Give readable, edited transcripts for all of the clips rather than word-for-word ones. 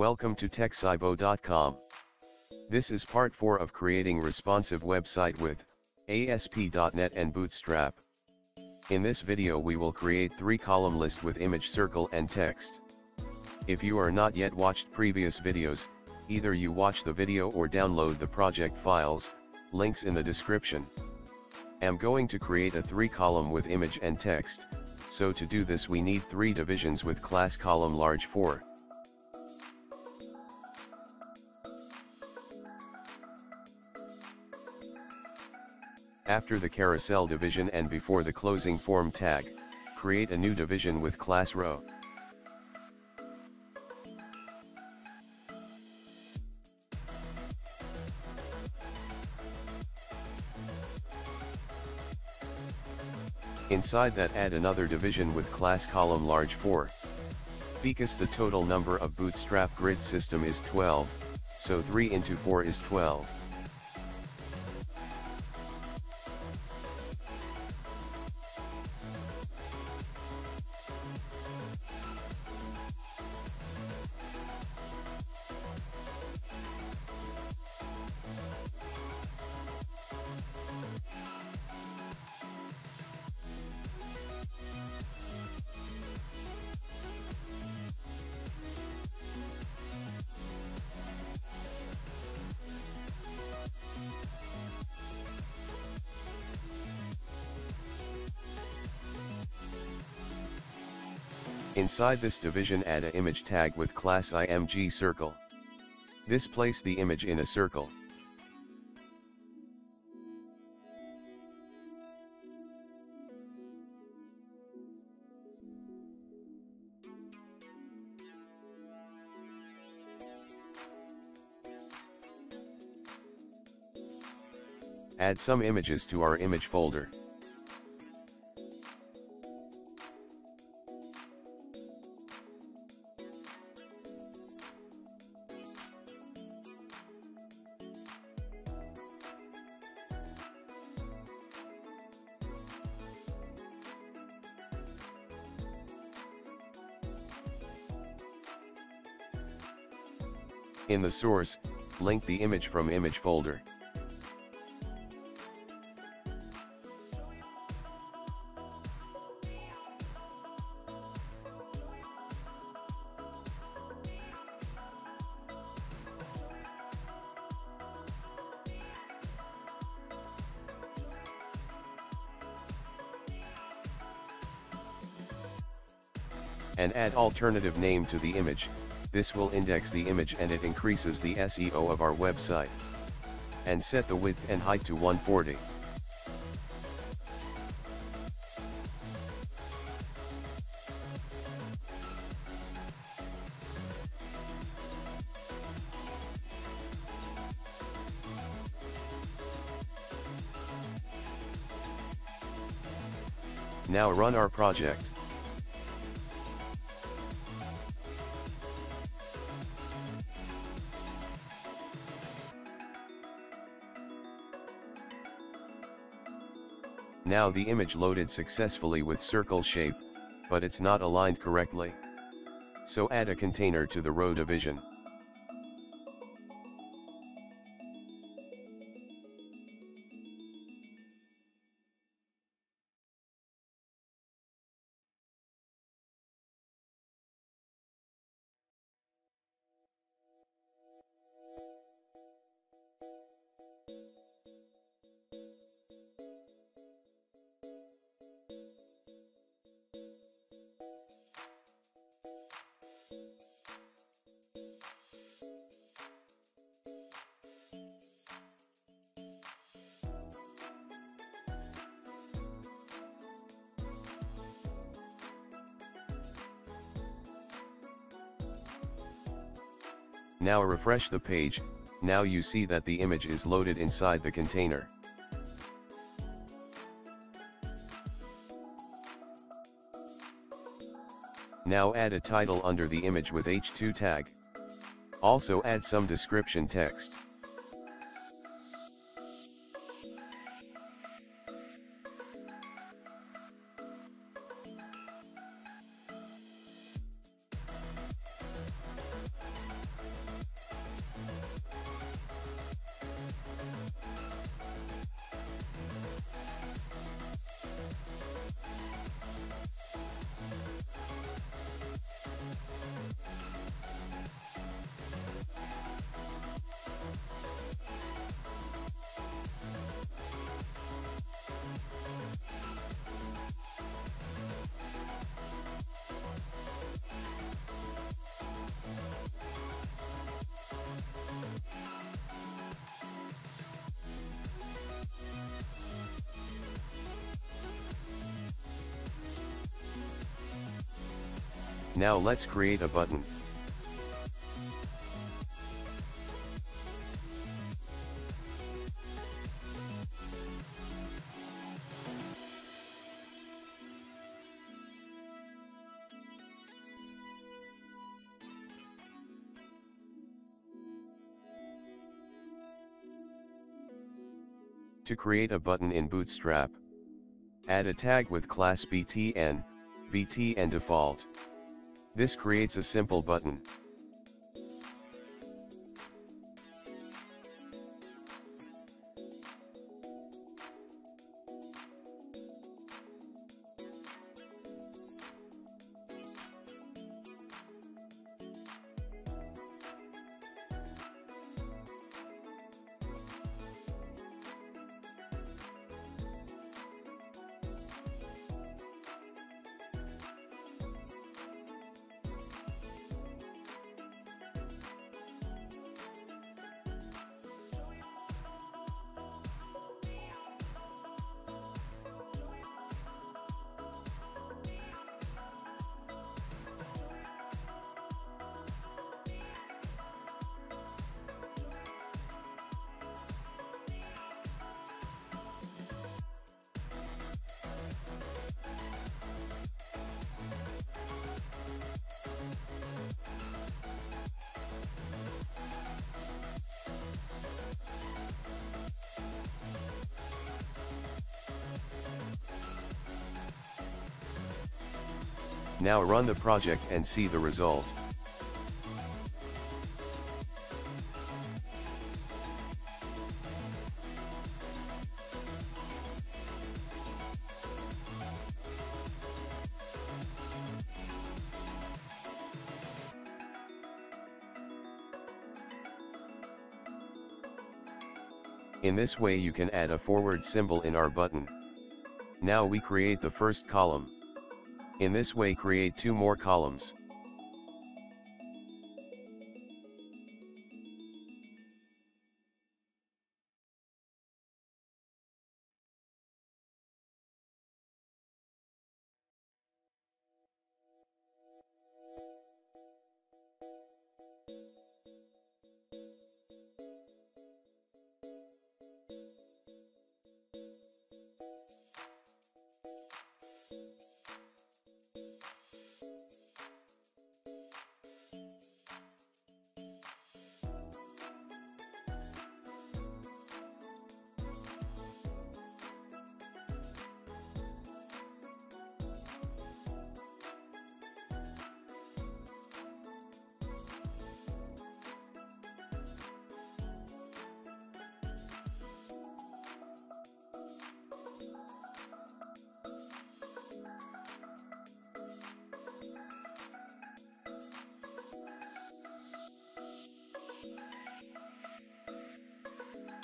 Welcome to TechCybo.com. This is part 4 of creating responsive website with ASP.NET and Bootstrap. In this video we will create 3-column list with img-circle and text. If you are not yet watched previous videos, either you watch the video or download the project files, links in the description. I'm going to create a 3-column with image and text, so to do this we need 3 divisions with class column large 4. After the carousel division and before the closing form tag, create a new division with class row. Inside that add another division with class column large 4. Because the total number of Bootstrap grid system is 12, so 3 into 4 is 12. Inside this division add a image tag with class img-circle. This place the image in a circle. Add some images to our image folder. In the source, link the image from image folder. And add alternative name to the image. This will index the image and it increases the SEO of our website. And set the width and height to 140. Now run our project. Now the image loaded successfully with circle shape, but it's not aligned correctly. So add a container to the row division. Now refresh the page, now you see that the image is loaded inside the container. Now add a title under the image with h2 tag. Also add some description text. Now let's create a button. To create a button in Bootstrap, add a tag with class btn, btn-default. This creates a simple button. Now run the project and see the result. In this way you can add a forward symbol in our button. Now we create the first column. In this way, create two more columns.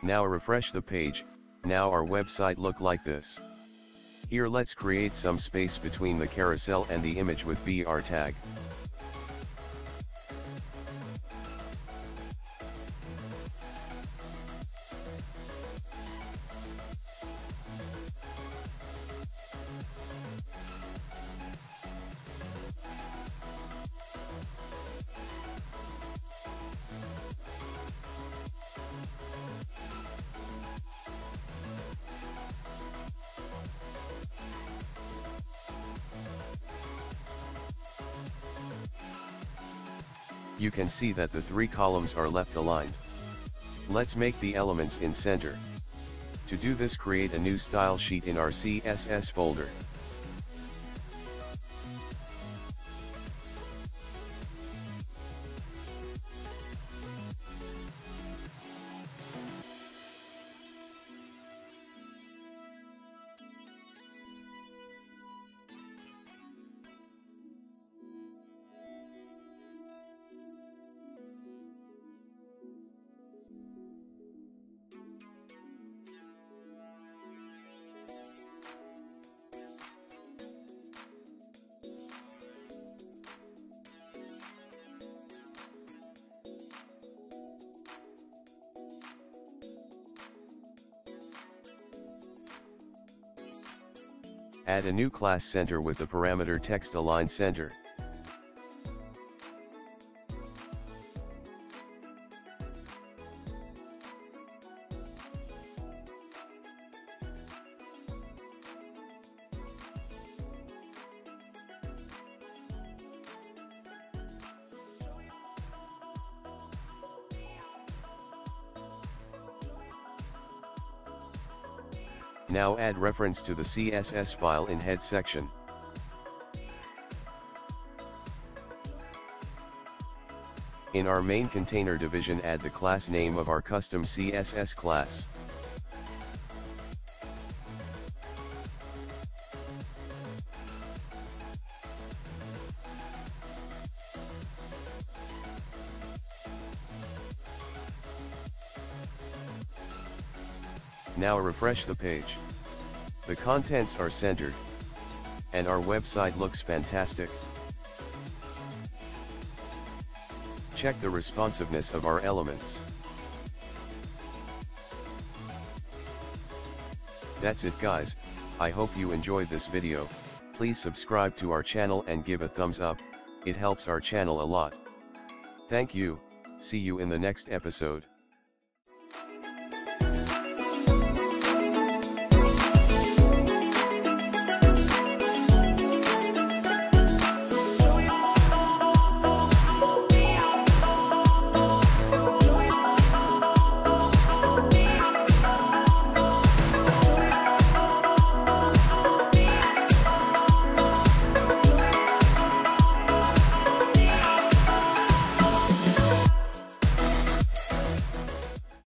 Now refresh the page. Now our website looks like this. Here let's create some space between the carousel and the image with BR tag. You can see that the three columns are left aligned. Let's make the elements in center. To do this, create a new style sheet in our CSS folder. Add a new class center with the parameter text align center. Now add reference to the CSS file in head section. In our main container division, add the class name of our custom CSS class. Now refresh the page. The contents are centered, and our website looks fantastic. Check the responsiveness of our elements. That's it guys, I hope you enjoyed this video. Please subscribe to our channel and give a thumbs up, it helps our channel a lot. Thank you, see you in the next episode.